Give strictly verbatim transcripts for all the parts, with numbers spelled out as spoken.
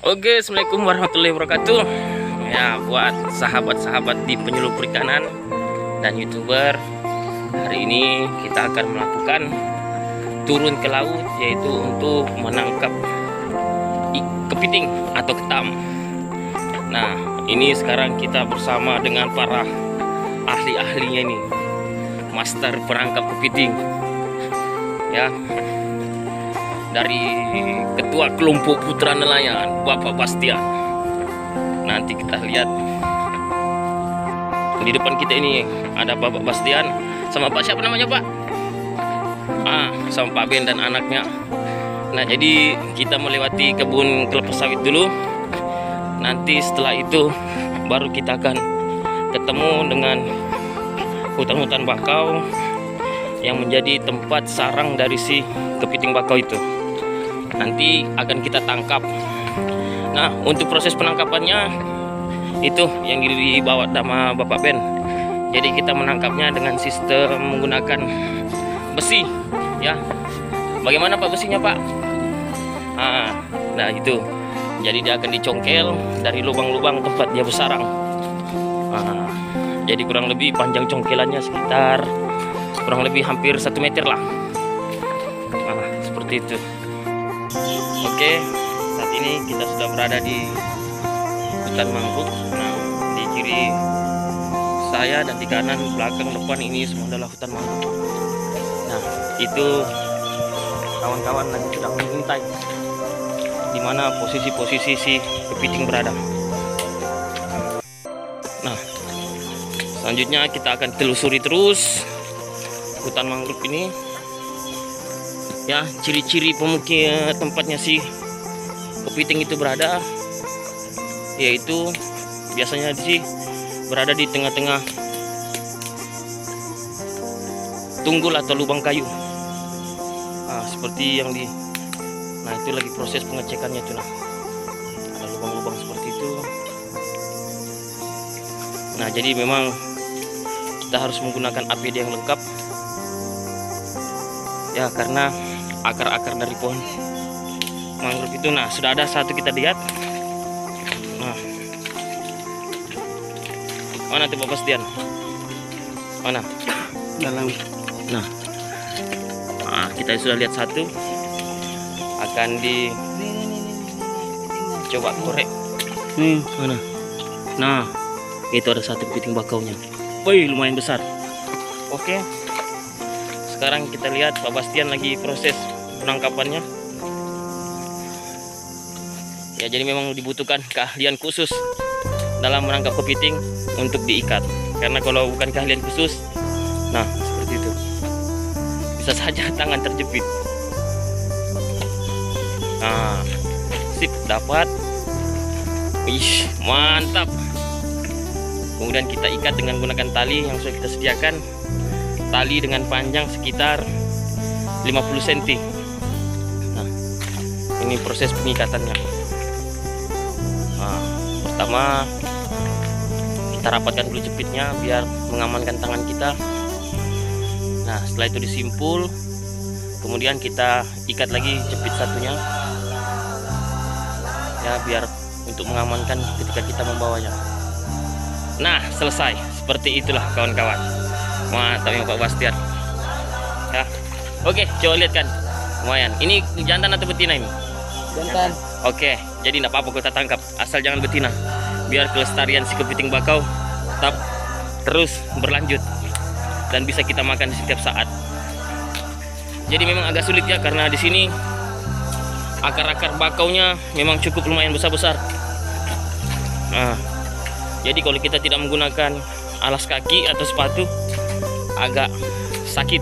Oke, assalamualaikum warahmatullahi wabarakatuh. Ya, buat sahabat-sahabat di penyuluh perikanan dan youtuber, hari ini kita akan melakukan turun ke laut, yaitu untuk menangkap kepiting atau ketam. Nah, ini sekarang kita bersama dengan para ahli-ahlinya nih, master perangkap kepiting. Ya, dari ketua kelompok putra nelayan Bapak Bastian. Nanti kita lihat di depan kita ini ada Bapak Bastian sama Pak siapa namanya Pak? Ah, sama Pak Ben dan anaknya. Nah, jadi kita melewati kebun kelapa sawit dulu. Nanti setelah itu baru kita akan ketemu dengan hutan-hutan bakau yang menjadi tempat sarang dari si kepiting bakau itu. Nanti akan kita tangkap. Nah, untuk proses penangkapannya itu yang dibawa sama Bapak Ben. Jadi kita menangkapnya dengan sistem menggunakan besi, ya. Bagaimana Pak besinya Pak? Nah, nah itu. Jadi dia akan dicongkel dari lubang-lubang tempat dia bersarang. Nah, jadi kurang lebih panjang congkelannya sekitar kurang lebih hampir satu meter lah. Nah, seperti itu. Oke, saat ini kita sudah berada di hutan mangrove. Nah, di kiri saya dan di kanan, belakang, depan ini semua adalah hutan mangrove. Nah, itu kawan-kawan lagi sedang mengintai di mana posisi-posisi si kepiting berada. Nah, selanjutnya kita akan telusuri terus hutan mangrove ini, ya, ciri-ciri pemukiman tempatnya si kepiting itu berada, yaitu biasanya sih berada di tengah-tengah tunggul atau lubang kayu. Nah, seperti yang di, nah itu lagi proses pengecekannya itu, nah ada lubang-lubang seperti itu. Nah, jadi memang kita harus menggunakan A P D yang lengkap, ya, karena akar-akar dari pohon mangrove itu. Nah, sudah ada satu kita lihat. Nah, mana tuh Pak Bastian? Mana? Dalam. Nah, nah, kita sudah lihat satu. Akan di coba korek. Nih, mana? Nah, itu ada satu kepiting bakaunya. Wih, lumayan besar. Oke. Sekarang kita lihat Pak Bastian lagi proses penangkapannya. Ya, jadi memang dibutuhkan keahlian khusus dalam menangkap kepiting untuk diikat. Karena kalau bukan keahlian khusus, nah seperti itu, bisa saja tangan terjepit. Nah, sip, dapat. Wih, mantap. Kemudian kita ikat dengan menggunakan tali yang sudah kita sediakan. Tali dengan panjang sekitar lima puluh sentimeter. Nah, ini proses pengikatannya. Nah, pertama kita rapatkan dulu jepitnya biar mengamankan tangan kita. Nah, setelah itu disimpul, kemudian kita ikat lagi jepit satunya, ya, biar untuk mengamankan ketika kita membawanya. Nah, selesai. Seperti itulah kawan-kawan. Mantap ya Pak Bastian. Ya. Oke, coba lihat kan. Lumayan. Ini jantan atau betina ini? Jantan. Oke, jadi enggak apa-apa kita tangkap, asal jangan betina. Biar kelestarian si kepiting bakau tetap terus berlanjut dan bisa kita makan setiap saat. Jadi memang agak sulit ya, karena di sini akar-akar bakaunya memang cukup lumayan besar-besar. Nah, jadi kalau kita tidak menggunakan alas kaki atau sepatu agak sakit.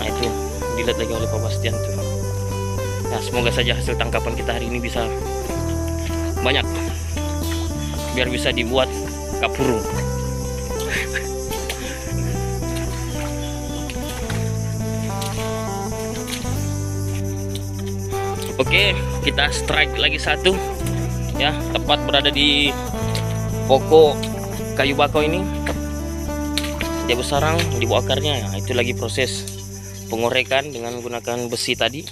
Nah, itu dilihat lagi oleh Pak Bastian tuh. Nah, semoga saja hasil tangkapan kita hari ini bisa banyak, biar bisa dibuat kapurung. Oke, kita strike lagi satu, ya, tepat berada di pokok kayu bakau ini. Dia bersarang di bawah akarnya. Nah, itu lagi proses pengorekan dengan menggunakan besi tadi.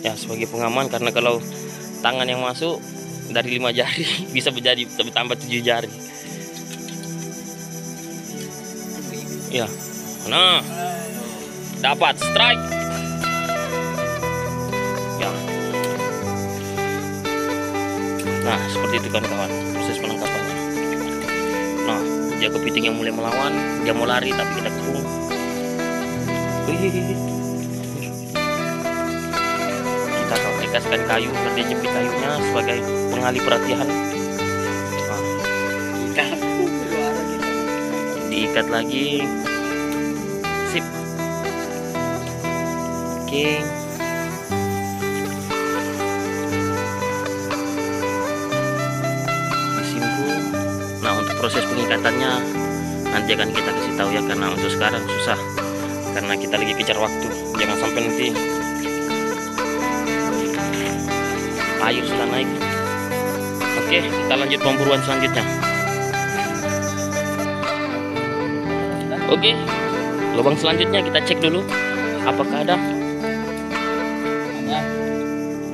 Ya, sebagai pengaman, karena kalau tangan yang masuk dari lima jari bisa menjadi tambah tujuh jari. Ya, nah, dapat strike. Ya, nah seperti itu kan kawan proses penangkapannya. Nah, dia kepiting yang mulai melawan, dia mau lari tapi kita kurung. Wih. Kasihkan kayu, dia jepit kayunya sebagai pengalih perhatian. Nah, diikat, diikat lagi, sip. Oke. Disimpul. Nah, untuk proses pengikatannya nanti akan kita kasih tahu ya, karena untuk sekarang susah, karena kita lagi kejar waktu. Jangan sampai nanti air sudah naik. Oke, kita lanjut pemburuan selanjutnya. Oke, lubang selanjutnya kita cek dulu apakah ada.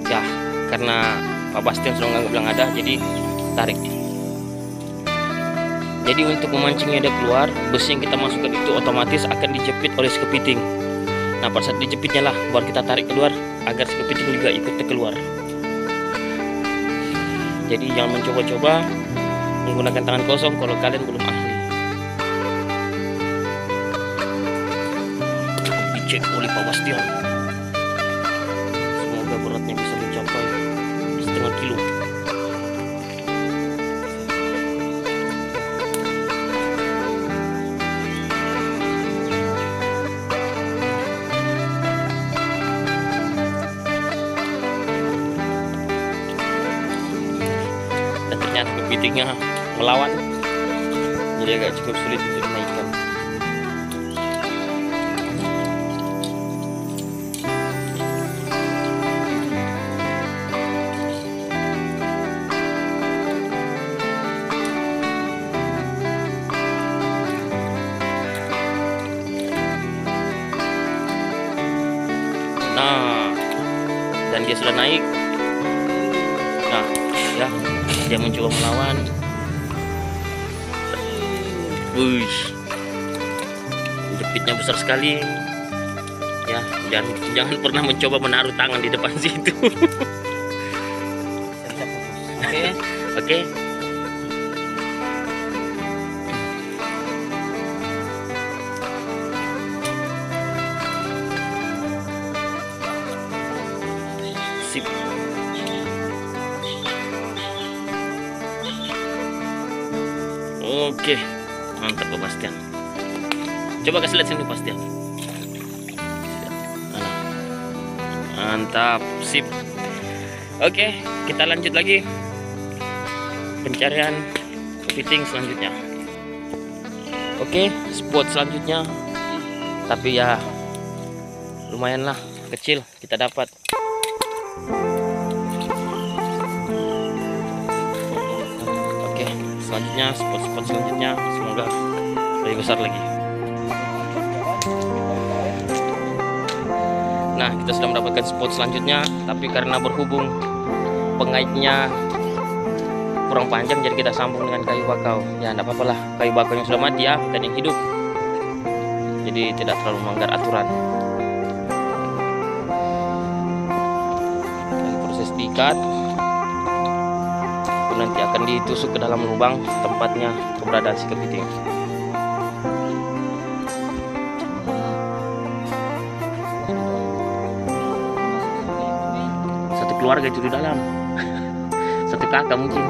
Ya, karena Pak Bastian sudah nggak bilang ada, jadi tarik. Jadi untuk memancingnya ada keluar, besi yang kita masukkan itu otomatis akan dijepit oleh si kepiting. Nah, pada saat dijepitnya lah baru kita tarik keluar agar si kepiting juga ikut keluar. Jadi jangan mencoba-coba menggunakan tangan kosong kalau kalian belum ahli. Dicek oleh Pak Bastian. Semoga beratnya bisa mencapai setengah kilo. Kepitingnya melawan, jadi agak cukup sulit untuk dinaikkan. Nah, dan dia sudah naik. Nah, ya. Dia mencoba melawan. Wush, jepitnya besar sekali. Ya, jangan jangan pernah mencoba menaruh tangan di depan situ. Oke, oke. Sip. Oke, mantap Pak Bastian. Coba kasih lihat sini Pak Bastian. Mantap, sip. Oke, kita lanjut lagi pencarian kepiting selanjutnya. Oke, spot selanjutnya. Tapi ya lumayanlah kecil kita dapat. Selanjutnya spot-spot selanjutnya semoga lebih besar lagi. Nah, kita sudah mendapatkan spot selanjutnya, tapi karena berhubung pengaitnya kurang panjang jadi kita sambung dengan kayu bakau. Ya, tidak apa-apa lah, kayu bakau yang sudah mati ya, bukan yang hidup, jadi tidak terlalu melanggar aturan. Dan proses diikat nanti akan ditusuk ke dalam lubang tempatnya keberadaan si kepiting. Satu keluarga itu di dalam. Satu kakak mungkin.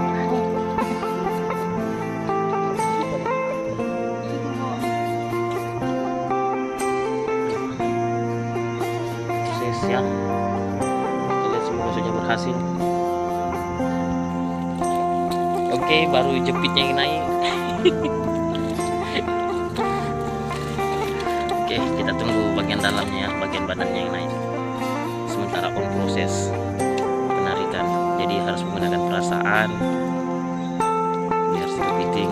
Sukses ya. Kita lihat semoga saja berhasil. Oke, baru jepitnya yang naik. Oke, kita tunggu bagian dalamnya, bagian badannya yang naik. Sementara on proses penarikan, jadi harus menggunakan perasaan biar si kepiting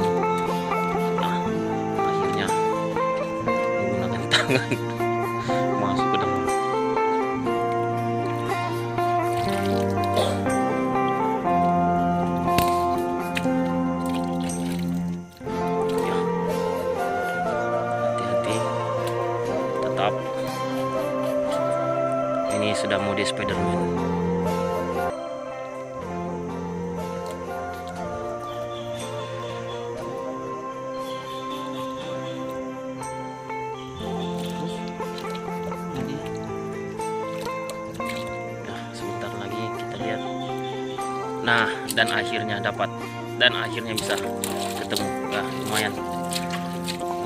tangan. Masuk ke dalam. Hati-hati. Tetap. Ini sedang mode Spiderman. Nah, dan akhirnya dapat, dan akhirnya bisa ketemu. Nah, lumayan,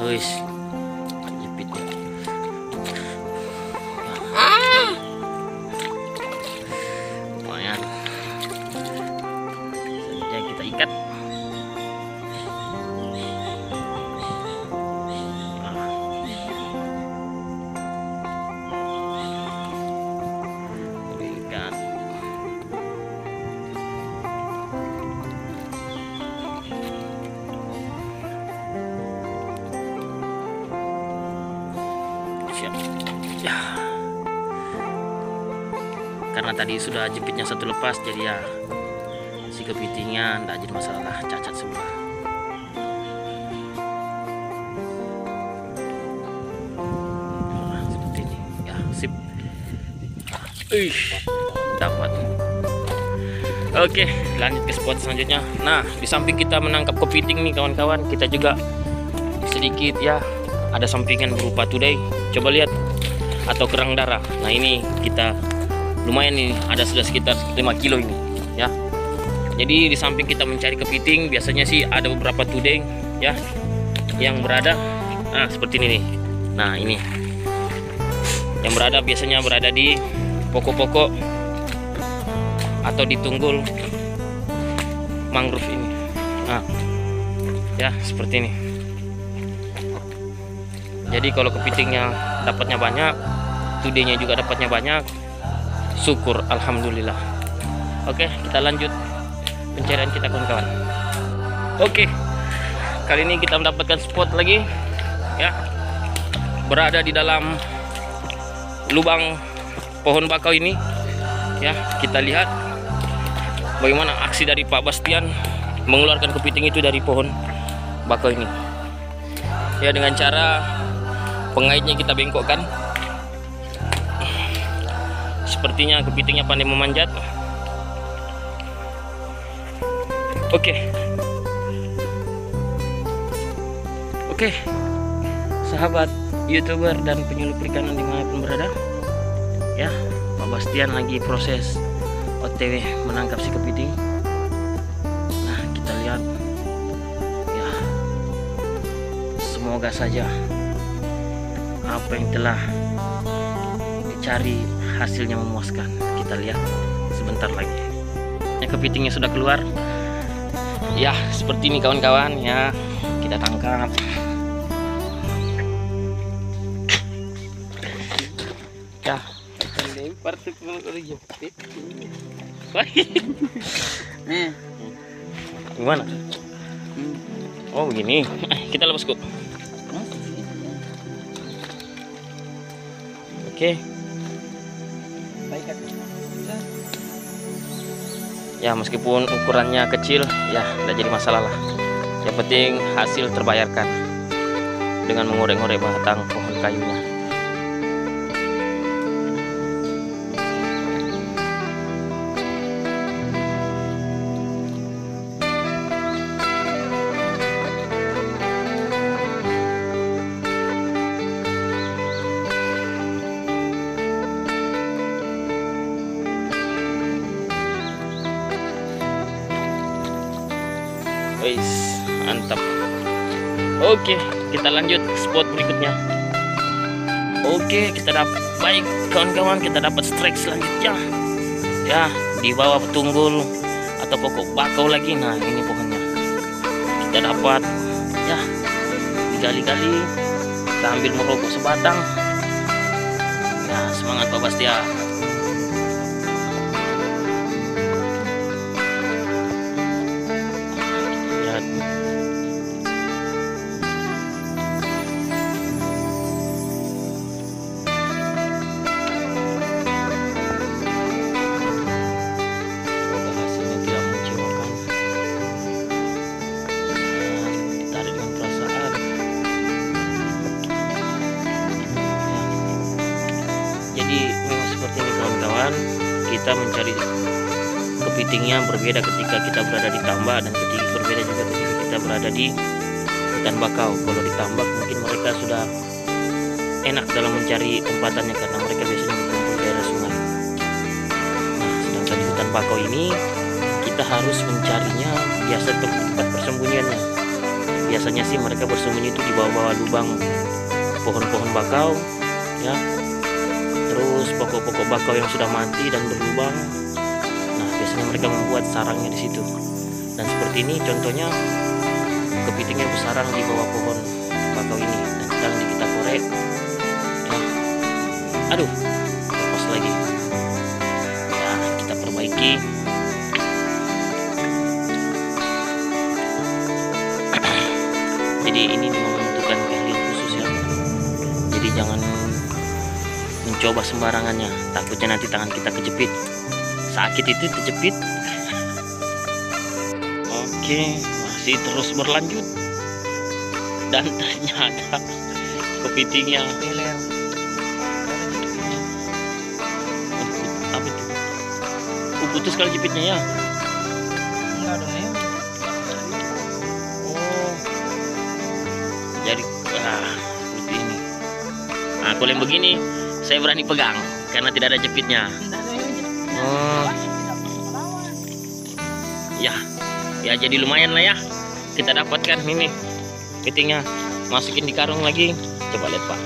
guys, jepitnya. Ah. Lumayan. Selanjutnya kita ikat. Nah. Ikat. Karena tadi sudah jepitnya satu lepas, jadi ya si kepitingnya tidak jadi masalah, cacat semua. Nah, seperti ini ya, sip. Ih, dapat. Oke, lanjut ke spot selanjutnya. Nah, di samping kita menangkap kepiting nih kawan-kawan, kita juga sedikit ya ada sampingan berupa today, coba lihat, atau kerang darah. Nah, ini kita lumayan nih, ada sudah sekitar lima kilo ini ya. Jadi di samping kita mencari kepiting, biasanya sih ada beberapa tudeng ya yang berada, nah seperti ini nih. Nah, ini yang berada biasanya berada di pokok-pokok atau di tunggul mangrove ini. Nah, ya seperti ini. Jadi kalau kepitingnya dapatnya banyak, tudengnya juga dapatnya banyak, syukur, alhamdulillah. Oke, kita lanjut pencarian kita kawan-kawan. Oke, kali ini kita mendapatkan spot lagi ya, berada di dalam lubang pohon bakau ini ya. Kita lihat bagaimana aksi dari Pak Bastian mengeluarkan kepiting itu dari pohon bakau ini ya, dengan cara pengaitnya kita bengkokkan. Sepertinya kepitingnya pandai memanjat. Oke, oke, sahabat youtuber dan penyuluh perikanan dimanapun berada, ya, Pak Bastian lagi proses O T W menangkap si kepiting. Nah, kita lihat, ya, semoga saja apa yang telah cari hasilnya memuaskan. Kita lihat sebentar lagi. Ya, kepitingnya sudah keluar. Ya, seperti ini kawan-kawan ya. Kita tangkap. Ya. Lempar tuh jepit. Nih. Gimana? Oh, begini. Kita lepas kok. Oke. Ya, meskipun ukurannya kecil ya tidak jadi masalah lah, yang penting hasil terbayarkan dengan mengorek-ngorek batang pohon kayunya. Guys, mantap. Oke, kita lanjut ke spot berikutnya. Oke, kita dapat, baik kawan-kawan, kita dapat strike selanjutnya ya, di bawah tunggul atau pokok bakau lagi. Nah, ini pohonnya kita dapat ya, digali-gali, kita ambil merokok sebatang. Nah, semangat Pak Bastian. Jadi memang seperti ini kawan-kawan, kita mencari kepitingnya berbeda ketika kita berada di tambak dan ketika berbeda juga ketika kita berada di hutan bakau. Kalau di tambak mungkin mereka sudah enak dalam mencari tempatannya karena mereka biasanya berkumpul di daerah sungai. Nah, sedangkan di hutan bakau ini kita harus mencarinya biasa tempat persembunyiannya. Biasanya sih mereka bersembunyi itu di bawah-bawah lubang pohon-pohon bakau, ya. Terus pokok-pokok bakau yang sudah mati dan berlubang. Nah, biasanya mereka membuat sarangnya di situ. Dan seperti ini contohnya kepiting yang bersarang di bawah pohon bakau ini dan sedang kita korek. Ya. Aduh, lepas lagi. Nah, kita perbaiki. Jadi ini membutuhkan keahlian khusus ya. Jadi jangan mencoba sembarangannya, takutnya nanti tangan kita kejepit. Sakit itu kejepit. Oke, masih terus berlanjut. Dan ternyata kepitingnya peler. Apa itu? Uh, putus kalau jepitnya ya. Enggak ada ya. Oh. Jadi ah, seperti ini. Nah, kalau yang begini saya berani pegang karena tidak ada jepitnya. Oh. Ya. Ya jadi lumayan lah ya. Kita dapatkan ini. Kepitingnya masukin di karung lagi. Coba lihat Pak.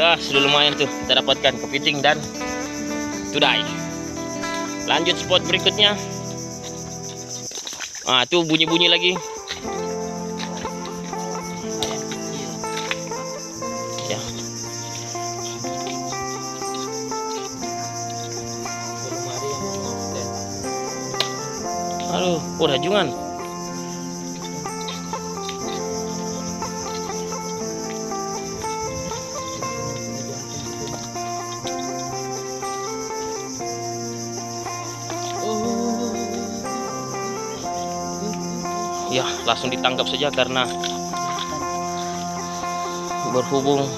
Dah sudah lumayan tuh kita dapatkan kepiting dan tudai. Lanjut spot berikutnya. Ah tuh bunyi-bunyi lagi. Ya. Aduh, oh rajungan. Ya, langsung ditangkap saja karena berhubung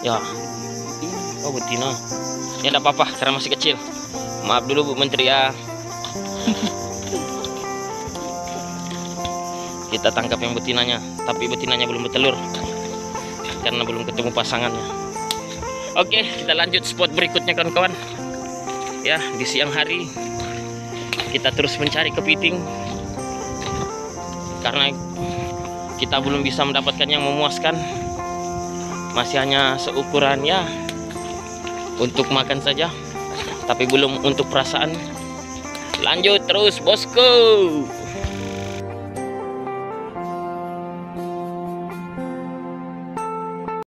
ya. Oh, betina. Ya enggak apa-apa karena masih kecil. Maaf dulu Bu Menteri ya. Kita tangkap yang betinanya, tapi betinanya belum bertelur karena belum ketemu pasangannya. Oke, kita lanjut spot berikutnya kawan-kawan. Ya, di siang hari kita terus mencari kepiting. Karena kita belum bisa mendapatkan yang memuaskan, masih hanya seukuran ya untuk makan saja, tapi belum untuk perasaan. Lanjut terus bosku.